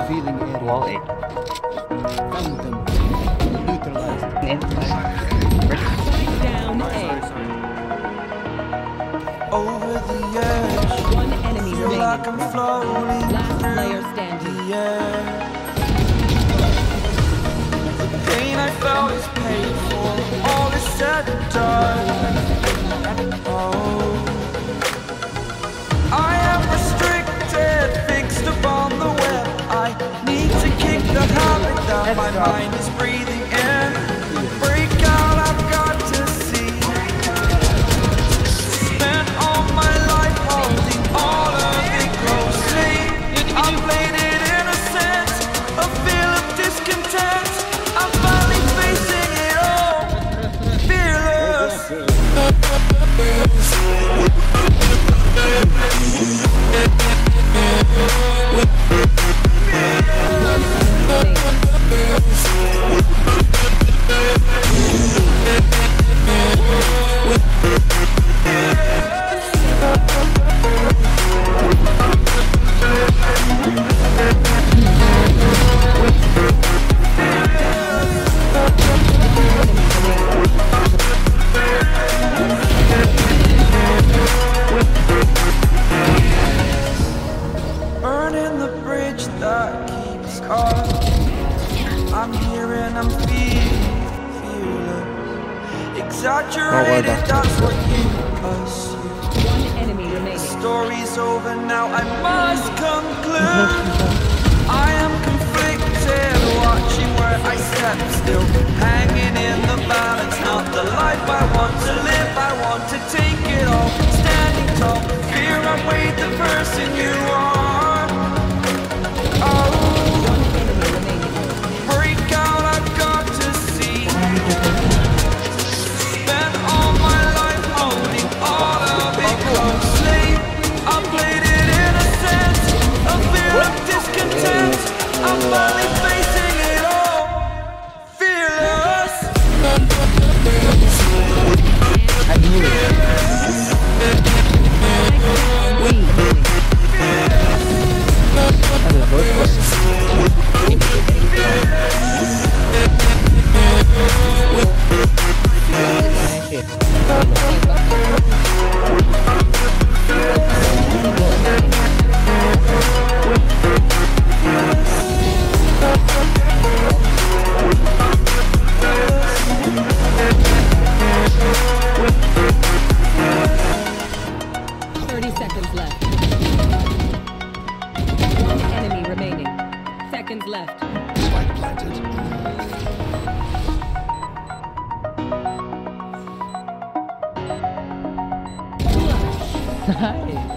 revealing area. Wall 8. Found them. Neutralized. Strike down A. Over the edge. One enemy remaining. Last player standing. The pain I felt is painful. All is said and done. Oh. My mind is breathing in. Break out, I've got to see. Spent all my life holding all of it closely. I played it innocent, a feel of discontent. I'm finally facing it all. Fearless. Burning the bridge that keeps us. I'm here and I'm feeling exaggerated, that's what you assume. One enemy remaining. The story's over now, I must conclude. I am conflicted, watching where I step still. Hanging in the balance, not the life I want to live. I want to take it all, standing tall. Fear I weighed the person you are. Oh. I'm finally facing it all. Fearless. I knew it. Seconds left. Spike planted. Nice.